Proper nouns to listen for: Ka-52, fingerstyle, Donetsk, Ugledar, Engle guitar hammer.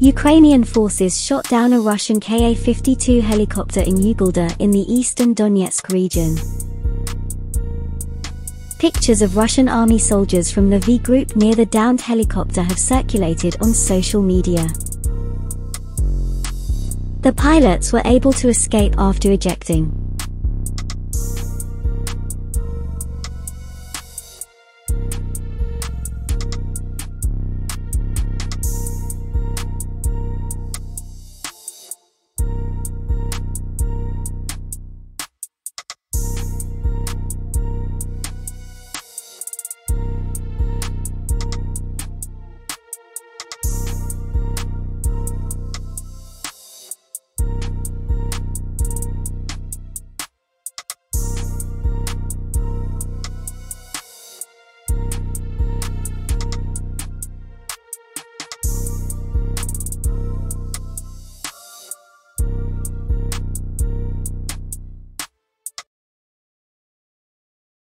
Ukrainian forces shot down a Russian Ka-52 helicopter in Ugledar in the eastern Donetsk region. Pictures of Russian army soldiers from the V group near the downed helicopter have circulated on social media. The pilots were able to escape after ejecting.